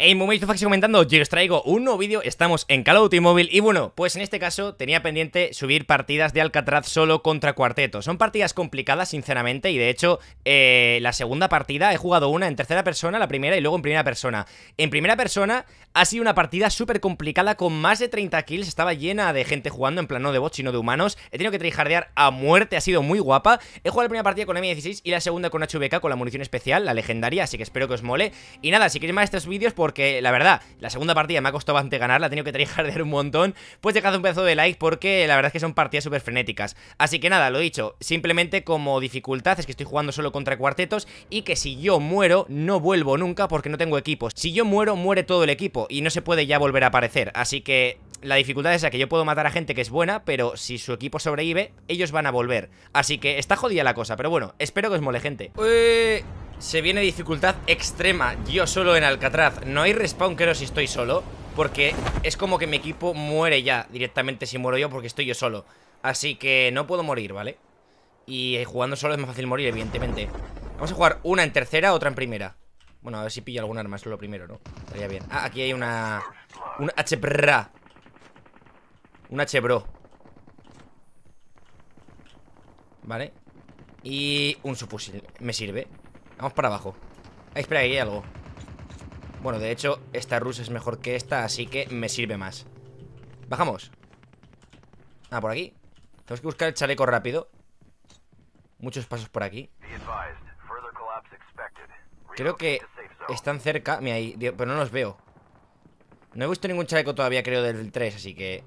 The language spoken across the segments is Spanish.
Hey, muy bien, Faxi comentando, yo os traigo un nuevo vídeo, estamos en Call of Duty Mobile y bueno, pues en este caso tenía pendiente subir partidas de Alcatraz solo contra cuarteto. Son partidas complicadas, sinceramente, y de hecho, la segunda partida he jugado una en tercera persona, la primera y luego en primera persona. En primera persona ha sido una partida súper complicada con más de 30 kills, estaba llena de gente jugando, en plan no de bots sino de humanos. He tenido que tryhardear a muerte, ha sido muy guapa. He jugado la primera partida con M16 y la segunda con HVK con la munición especial, la legendaria, así que espero que os mole. Y nada, si queréis más estos vídeos, porque la verdad, la segunda partida me ha costado bastante ganarla, he tenido que tryhardear un montón, pues dejad un pedazo de like porque la verdad es que son partidas súper frenéticas. Así que nada, lo dicho, simplemente como dificultad es que estoy jugando solo contra cuartetos y que si yo muero no vuelvo nunca porque no tengo equipos. Si yo muero, muere todo el equipo y no se puede ya volver a aparecer, así que la dificultad es que yo puedo matar a gente que es buena, pero si su equipo sobrevive, ellos van a volver. Así que está jodida la cosa, pero bueno, espero que os mole, gente. Se viene dificultad extrema, yo solo en Alcatraz. No hay respawn, creo, si estoy solo, porque es como que mi equipo muere ya directamente si muero yo, porque estoy yo solo. Así que no puedo morir, ¿vale? Y jugando solo es más fácil morir, evidentemente. Vamos a jugar una en tercera, otra en primera. Bueno, a ver si pillo algún arma, es lo primero, ¿no? Estaría bien. Ah, aquí hay una... un HBRA. Un HBRO. Vale. Y un subfusil, me sirve. Vamos para abajo. Ah, espera, ahí hay algo. Bueno, de hecho, esta rusa es mejor que esta, así que me sirve más. Bajamos. Ah, por aquí. Tenemos que buscar el chaleco rápido. Muchos pasos por aquí. Creo que están cerca. Mira, ahí, pero no los veo. No he visto ningún chaleco todavía, creo, del 3, así que...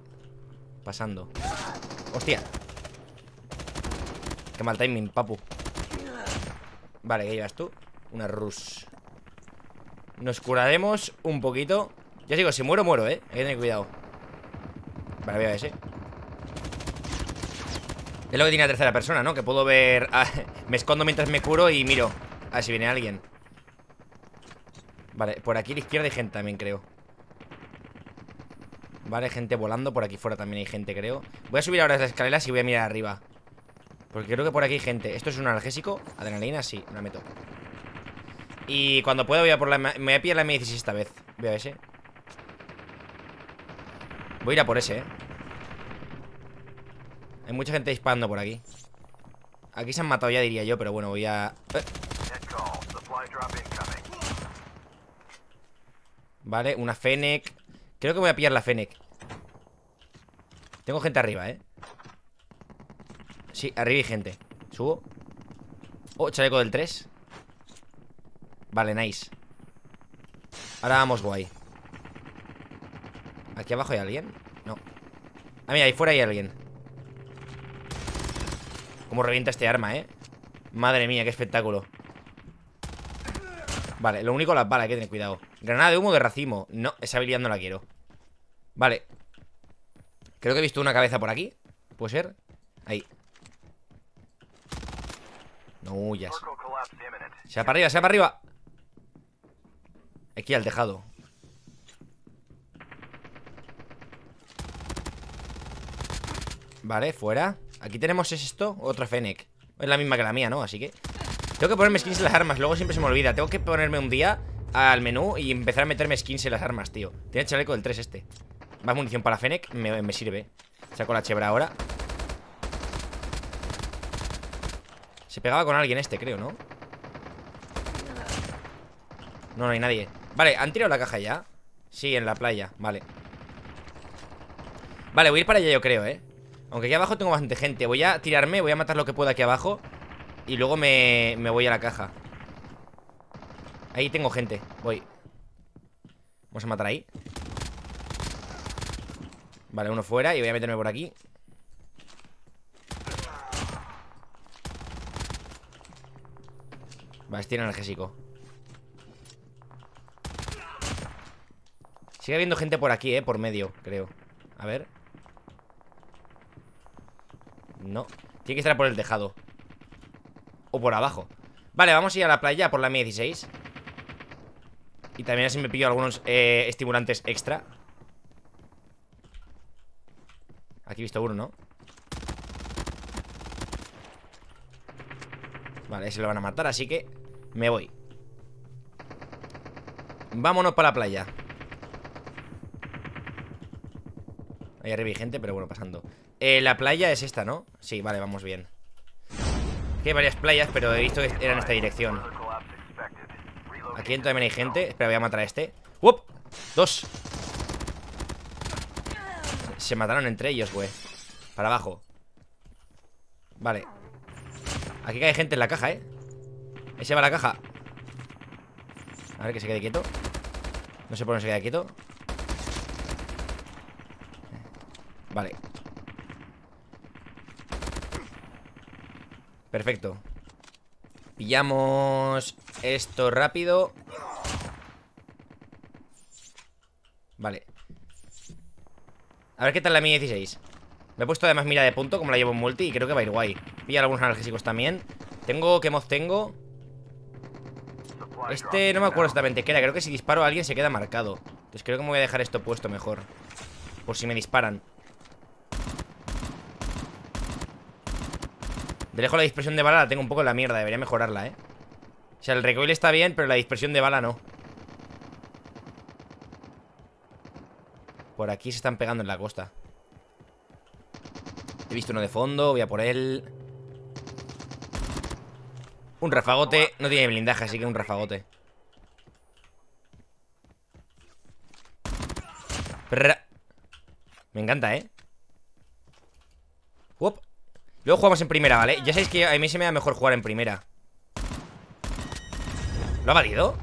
pasando. ¡Hostia! Qué mal timing, papu. Vale, ¿qué llevas tú? Una rus. Nos curaremos un poquito. Ya os digo, si muero, muero, ¿eh? Hay que tener cuidado. Vale, voy a ese. Es lo que tiene la tercera persona, ¿no? Que puedo ver... me escondo mientras me curo y miro a ver si viene alguien. Vale, por aquí a la izquierda hay gente también, creo. Vale, gente volando. Por aquí fuera también hay gente, creo. Voy a subir ahora las escaleras y voy a mirar arriba, porque creo que por aquí hay gente. ¿Esto es un analgésico? Adrenalina, sí, me la meto. Y cuando pueda voy a por la... me voy a pillar la M16 esta vez. Voy a ese. Voy a ir a por ese, eh. Hay mucha gente disparando por aquí. Aquí se han matado ya, diría yo, pero bueno, voy a... Vale, una Fennec. Creo que voy a pillar la Fennec. Tengo gente arriba, eh. Sí, arriba hay gente. Subo. Oh, chaleco del 3. Vale, nice. Ahora vamos guay. ¿Aquí abajo hay alguien? No. Ah, mira, ahí fuera hay alguien. Cómo revienta este arma, eh. Madre mía, qué espectáculo. Vale, lo único las balas, hay que tener cuidado. Granada de humo de racimo. No, esa habilidad no la quiero. Vale. Creo que he visto una cabeza por aquí. ¿Puede ser? Ahí. No huyas. Sea para arriba, sea para arriba. Aquí al tejado. Vale, fuera. Aquí tenemos, ¿es esto? Otra Fennec. Es la misma que la mía, ¿no? Así que tengo que ponerme skins en las armas, luego siempre se me olvida. Tengo que ponerme un día al menú y empezar a meterme skins en las armas, tío. Tiene el chaleco del 3 este. Más munición para Fennec, me sirve. Saco la chebra ahora. Se pegaba con alguien este, creo, ¿no? No, no hay nadie. Vale, ¿han tirado la caja ya? Sí, en la playa, vale. Vale, voy a ir para allá yo creo, ¿eh? Aunque aquí abajo tengo bastante gente. Voy a tirarme, voy a matar lo que pueda aquí abajo y luego me voy a la caja. Ahí tengo gente, voy. Vamos a matar ahí. Vale, uno fuera y voy a meterme por aquí. Vale, este analgésico. Sigue habiendo gente por aquí, por medio, creo. A ver. No, tiene que estar por el tejado o por abajo. Vale, vamos a ir a la playa por la M16. Y también así me pillo algunos estimulantes extra. Aquí he visto uno, ¿no? Vale, se lo van a matar, así que me voy. Vámonos para la playa. Ahí arriba hay gente, pero bueno, pasando. La playa es esta, ¿no? Sí, vale, vamos bien. Aquí hay varias playas, pero he visto que eran en esta dirección. Aquí dentro también hay gente. Espera, voy a matar a este. ¡Wop! Dos. Se mataron entre ellos, güey. Para abajo. Vale. Aquí cae gente en la caja, ¿eh? Ese va a la caja. A ver que se quede quieto. No sé por qué se queda quieto. Vale. Perfecto. Pillamos esto rápido. Vale. A ver qué tal la M16. Me he puesto además mira de punto, como la llevo en multi, y creo que va a ir guay. Pillar algunos analgésicos también. Tengo, ¿qué mod tengo? Este no me acuerdo exactamente qué era. Creo que si disparo a alguien se queda marcado. Entonces creo que me voy a dejar esto puesto mejor, por si me disparan. De lejos la dispersión de bala la tengo un poco en la mierda. Debería mejorarla, ¿eh? O sea, el recoil está bien, pero la dispersión de bala no. Por aquí se están pegando en la costa. He visto uno de fondo, voy a por él. Un rafagote. No tiene blindaje, así que un rafagote. Me encanta, ¿eh? ¡Wop! Luego jugamos en primera, ¿vale? Ya sabéis que a mí se me da mejor jugar en primera. ¿Lo ha valido?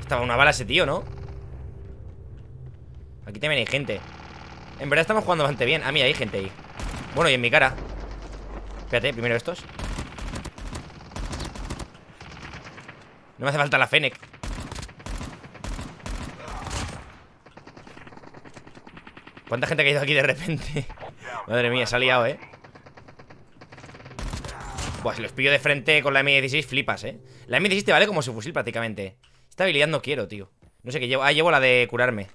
Estaba una bala ese tío, ¿no? Aquí también hay gente. En verdad estamos jugando bastante bien. Ah, mira, hay gente ahí. Bueno, y en mi cara. Espérate, primero estos. No me hace falta la Fennec. ¿Cuánta gente ha caído aquí de repente? Madre mía, se ha liado, ¿eh? Pues si los pillo de frente con la M16 flipas, ¿eh? La M16 te vale como su fusil prácticamente. Esta habilidad no quiero, tío. No sé qué llevo. Ah, llevo la de curarme.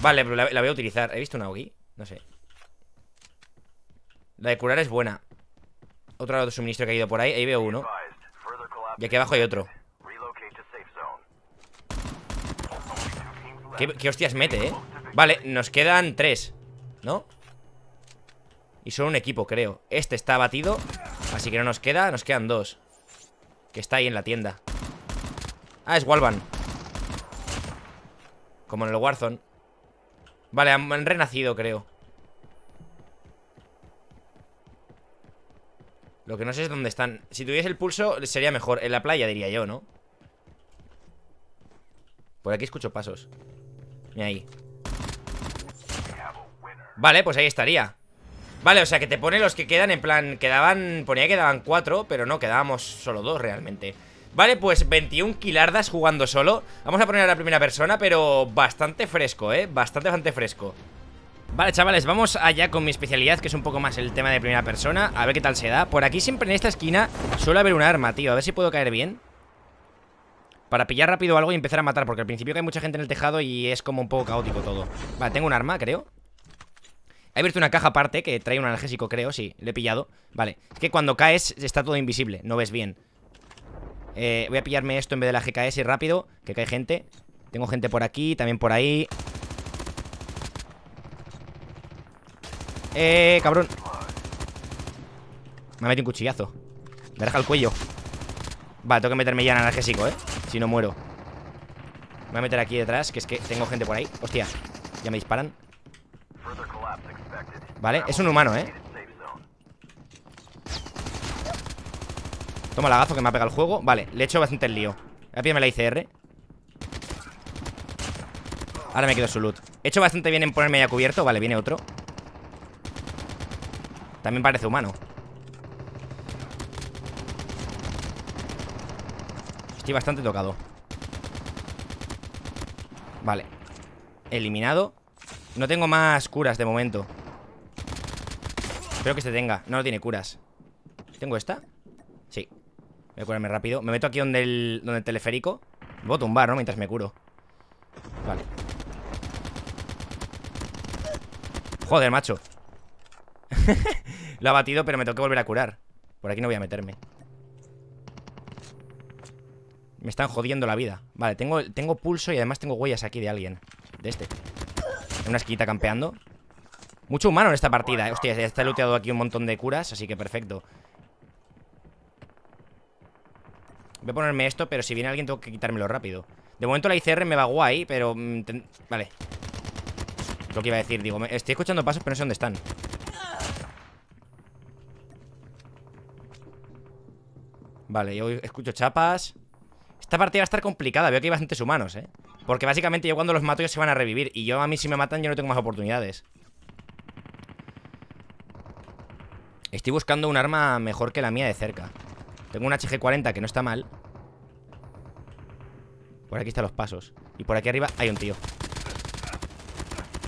Vale, pero la voy a utilizar. ¿He visto una aquí? No sé. La de curar es buena. Otro suministro que ha ido por ahí. Ahí veo uno. Y aquí abajo hay otro. ¿Qué hostias mete, eh? Vale, nos quedan tres, ¿no? Y solo un equipo, creo. Este está abatido, así que no nos queda. Nos quedan dos. Que está ahí en la tienda. Ah, es Walvan. Como en el Warzone. Vale, han renacido, creo. Lo que no sé es dónde están. Si tuviese el pulso sería mejor. En la playa, diría yo, ¿no? Por aquí escucho pasos. Mira ahí. Vale, pues ahí estaría. Vale, o sea que te pone los que quedan en plan... Quedaban... Ponía que quedaban 4, pero no, quedábamos solo 2 realmente. Vale, pues 21 kilardas jugando solo. Vamos a poner a la primera persona, pero bastante fresco, ¿eh? Bastante fresco. Vale, chavales, vamos allá con mi especialidad, que es un poco más el tema de primera persona. A ver qué tal se da. Por aquí siempre en esta esquina suele haber un arma, tío. A ver si puedo caer bien. Para pillar rápido algo y empezar a matar, porque al principio cae mucha gente en el tejado y es como un poco caótico todo. Vale, tengo un arma, creo. He abierto una caja aparte que trae un analgésico, creo. Sí, le he pillado. Vale, es que cuando caes está todo invisible, no ves bien. Voy a pillarme esto en vez de la GKS y rápido, que cae gente. Tengo gente por aquí, también por ahí. Cabrón. Me ha metido un cuchillazo. Me deja el cuello. Vale, tengo que meterme ya en analgésico, si no muero. Me voy a meter aquí detrás, que es que tengo gente por ahí. Hostia, ya me disparan. Vale, es un humano, Toma el lagazo que me ha pegado el juego. Vale, le he hecho bastante el lío. Voy a pillarme la ICR. Ahora me quedo su loot. He hecho bastante bien en ponerme ya cubierto. Vale, viene otro. También parece humano. Estoy bastante tocado. Vale. Eliminado. No tengo más curas de momento. Espero que este tenga. No, no tiene curas. ¿Tengo esta? Sí. Voy a curarme rápido. Me meto aquí donde el teleférico. Me voy a tumbar, ¿no? Mientras me curo. Vale. Joder, macho. Lo ha batido, pero me tengo que volver a curar. Por aquí no voy a meterme. Me están jodiendo la vida. Vale, tengo pulso y además tengo huellas aquí de alguien. De este. En una esquinita campeando. Mucho humano en esta partida, ¿eh? Hostia, ya está looteado aquí un montón de curas, así que perfecto. Voy a ponerme esto, pero si viene alguien tengo que quitármelo rápido. De momento la ICR me va guay, pero... Vale. Lo que iba a decir, digo, estoy escuchando pasos, pero no sé dónde están. Vale, yo escucho chapas. Esta partida va a estar complicada, veo que hay bastantes humanos, ¿eh? Porque básicamente yo cuando los mato ellos se van a revivir. Y yo a mí si me matan yo no tengo más oportunidades. Estoy buscando un arma mejor que la mía de cerca. Tengo un HG40 que no está mal. Por aquí están los pasos. Y por aquí arriba hay un tío.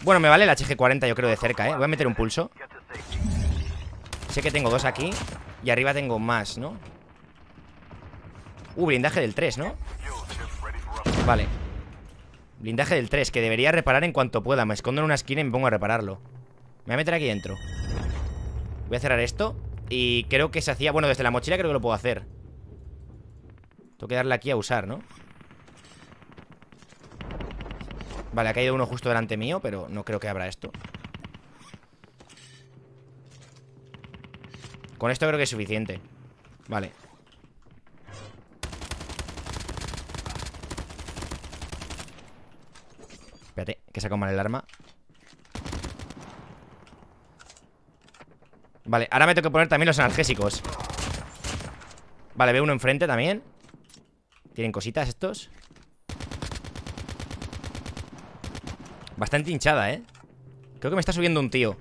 Bueno, me vale el HG40 yo creo de cerca, ¿eh? Voy a meter un pulso. Sé que tengo dos aquí. Y arriba tengo más, ¿no? Blindaje del 3, ¿no? Vale. Blindaje del 3, que debería reparar en cuanto pueda. Me escondo en una esquina y me pongo a repararlo. Me voy a meter aquí dentro. Voy a cerrar esto. Y creo que se hacía... Bueno, desde la mochila creo que lo puedo hacer. Tengo que darle aquí a usar, ¿no? Vale, ha caído uno justo delante mío, pero no creo que abra esto. Con esto creo que es suficiente. Vale. Espérate, que saco mal el arma. Vale, ahora me tengo que poner también los analgésicos. Vale, veo uno enfrente también. ¿Tienen cositas estos? Bastante hinchada, ¿eh? Creo que me está subiendo un tío.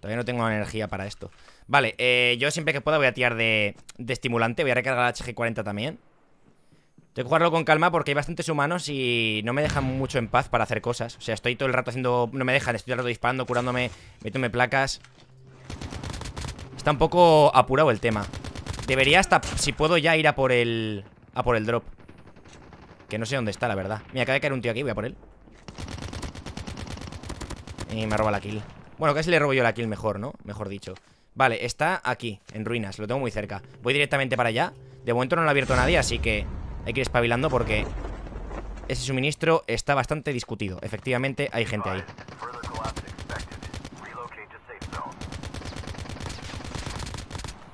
Todavía no tengo energía para esto. Vale, yo siempre que pueda voy a tirar de estimulante. Voy a recargar el HG40 también. Tengo que jugarlo con calma porque hay bastantes humanos y no me dejan mucho en paz para hacer cosas. O sea, estoy todo el rato haciendo... No me dejan, estoy todo el rato disparando, curándome, metiéndome placas. Está un poco apurado el tema. Debería hasta, si puedo, ya ir a por el drop. Que no sé dónde está, la verdad. Mira, acaba de caer un tío aquí, voy a por él. Y me roba la kill. Bueno, casi le robo yo la kill mejor, ¿no? Mejor dicho. Vale, está aquí, en ruinas. Lo tengo muy cerca. Voy directamente para allá. De momento no lo ha abierto nadie, así que hay que ir espabilando porque ese suministro está bastante discutido. Efectivamente, hay gente ahí.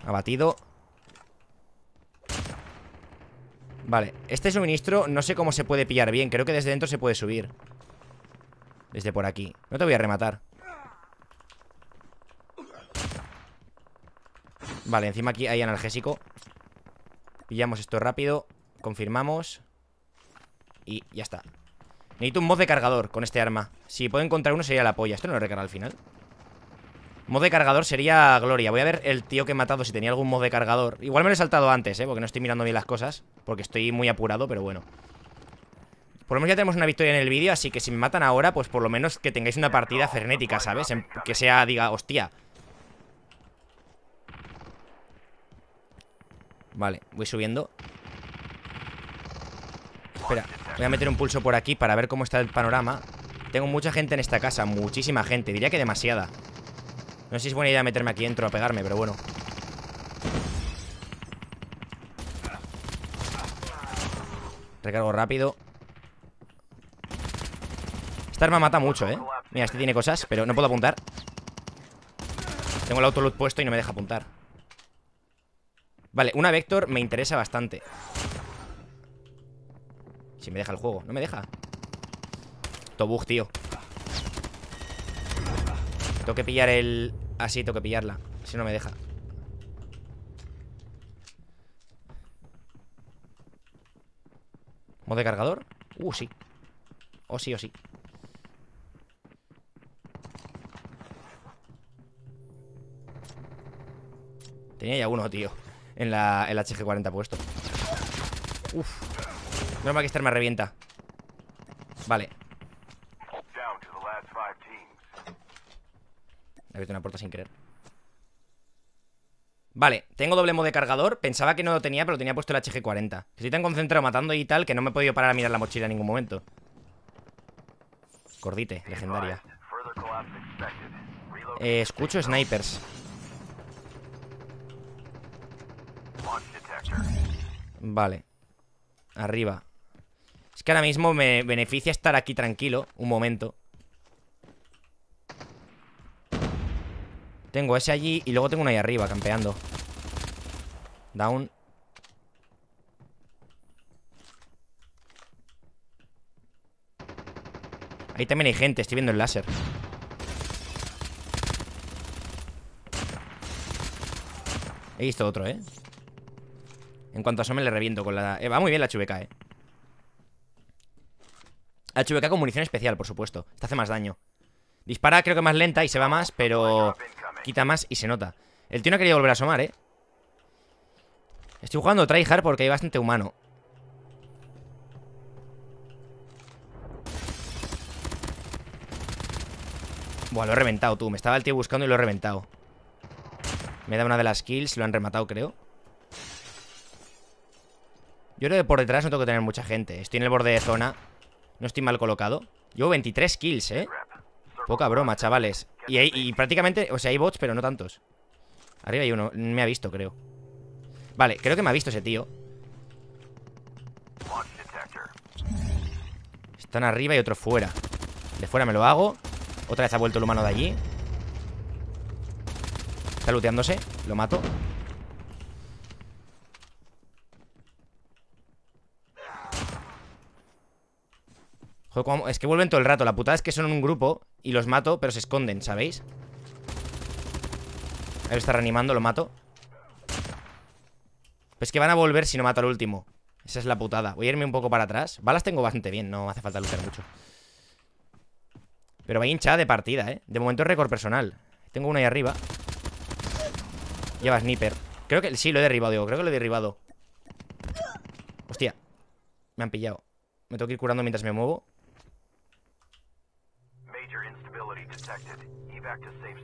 Abatido. Vale, este suministro no sé cómo se puede pillar bien. Creo que desde dentro se puede subir. Desde por aquí. No te voy a rematar. Vale, encima aquí hay analgésico. Pillamos esto rápido. Confirmamos. Y ya está. Necesito un mod de cargador con este arma. Si puedo encontrar uno sería la polla. Esto no lo recarga al final. Mod de cargador sería gloria. Voy a ver el tío que he matado si tenía algún mod de cargador. Igual me lo he saltado antes, porque no estoy mirando bien las cosas. Porque estoy muy apurado, pero bueno. Por lo menos ya tenemos una victoria en el vídeo. Así que si me matan ahora, pues por lo menos que tengáis una partida frenética, ¿sabes? Que sea, diga, hostia. Vale, voy subiendo. Espera, voy a meter un pulso por aquí para ver cómo está el panorama. Tengo mucha gente en esta casa, muchísima gente. Diría que demasiada. No sé si es buena idea meterme aquí dentro a pegarme, pero bueno. Recargo rápido. Esta arma mata mucho, ¿eh? Mira, este tiene cosas, pero no puedo apuntar. Tengo el autoloot puesto y no me deja apuntar. Vale, una Vector me interesa bastante. Si me deja el juego, no me deja. Tobug, tío. Tengo que pillar el... Así, tengo que pillarla. Si no me deja. ¿Modo de cargador? Sí. O sí, o sí. Tenía ya uno, tío. En el HG40 puesto. No me va a estar, me revienta. Vale. He abierto una puerta sin querer. Vale, tengo doble modo de cargador. Pensaba que no lo tenía, pero lo tenía puesto el HG40. Estoy tan concentrado matando y tal que no me he podido parar a mirar la mochila en ningún momento. Cordite, legendaria. Escucho snipers. Vale. Arriba. Es que ahora mismo me beneficia estar aquí tranquilo. Un momento. Tengo ese allí y luego tengo uno ahí arriba, campeando. Down. Ahí también hay gente, estoy viendo el láser. He visto otro, ¿eh? En cuanto asome le reviento con la... va muy bien la HVK, ¿eh? HVK con munición especial, por supuesto. Esta hace más daño. Dispara, creo que más lenta y se va más, pero... quita más y se nota. El tío no ha querido volver a asomar, ¿eh? Estoy jugando tryhard porque hay bastante humano. Buah, lo he reventado, tú. Me estaba el tío buscando y lo he reventado. Me da una de las kills, lo han rematado, creo. Yo creo que por detrás no tengo que tener mucha gente. Estoy en el borde de zona. No estoy mal colocado. Llevo 23 kills, ¿eh? Poca broma, chavales. Y prácticamente... o sea, hay bots, pero no tantos. Arriba hay uno. Me ha visto, creo. Vale, creo que me ha visto ese tío. Están arriba y otro fuera. De fuera me lo hago. Otra vez ha vuelto el humano de allí. Está looteándose. Lo mato. Joder, es que vuelven todo el rato. La putada es que son un grupo y los mato, pero se esconden, ¿sabéis? Ahí está reanimando, lo mato. Pues que van a volver si no mato al último. Esa es la putada. Voy a irme un poco para atrás. Balas tengo bastante bien, no hace falta luchar mucho. Pero va hinchada de partida, ¿eh? De momento es récord personal. Tengo una ahí arriba. Lleva sniper. Creo que... sí, lo he derribado, digo. Creo que lo he derribado. Hostia. Me han pillado. Me tengo que ir curando mientras me muevo.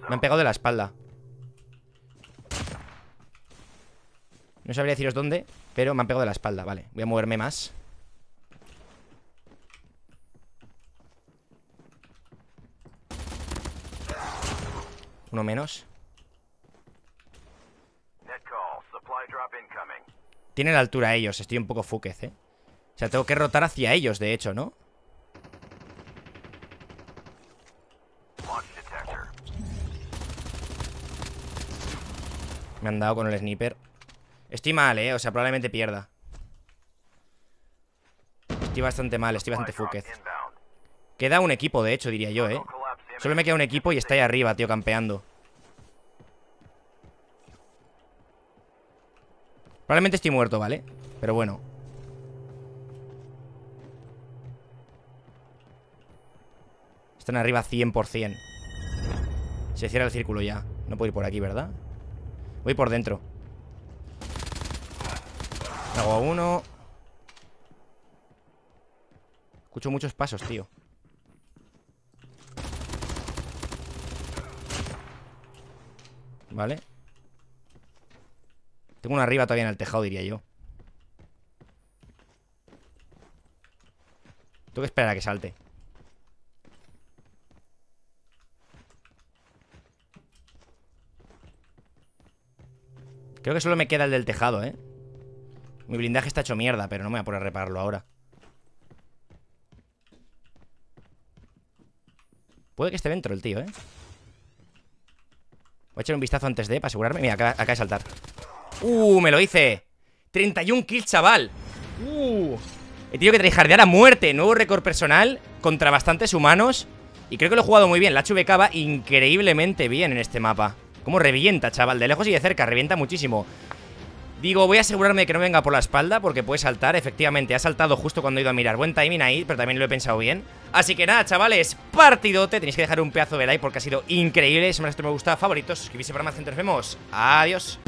Me han pegado de la espalda. No sabría deciros dónde, pero me han pegado de la espalda. Vale, voy a moverme más. Uno menos. Tienen la altura ellos. Estoy un poco fúquez, ¿eh? O sea, tengo que rotar hacia ellos, de hecho, ¿no? Me han dado con el sniper. Estoy mal, ¿eh? O sea, probablemente pierda. Estoy bastante mal, estoy bastante fúquez. Queda un equipo, de hecho, diría yo, ¿eh? Solo me queda un equipo y está ahí arriba, tío, campeando. Probablemente estoy muerto, ¿vale? Pero bueno. Están arriba 100%. Se cierra el círculo ya. No puedo ir por aquí, ¿verdad? Voy por dentro. Hago a uno. Escucho muchos pasos, tío. Vale. Tengo uno arriba todavía en el tejado, diría yo. Tengo que esperar a que salte. Creo que solo me queda el del tejado, ¿eh? Mi blindaje está hecho mierda, pero no me voy a poner a repararlo ahora. Puede que esté dentro el tío, ¿eh? Voy a echar un vistazo antes de, para asegurarme. Mira, acaba de saltar. Me lo hice. 31 kills, chaval. He tenido que tryhardear a muerte. Nuevo récord personal contra bastantes humanos. Y creo que lo he jugado muy bien. La HVK va increíblemente bien en este mapa. Cómo revienta, chaval. De lejos y de cerca. Revienta muchísimo. Digo, voy a asegurarme de que no venga por la espalda, porque puede saltar. Efectivamente, ha saltado justo cuando he ido a mirar. Buen timing ahí, pero también lo he pensado bien. Así que nada, chavales, partidote. Tenéis que dejar un pedazo de like porque ha sido increíble. Si me gusta, favoritos, suscribirse para más. Nos vemos, adiós.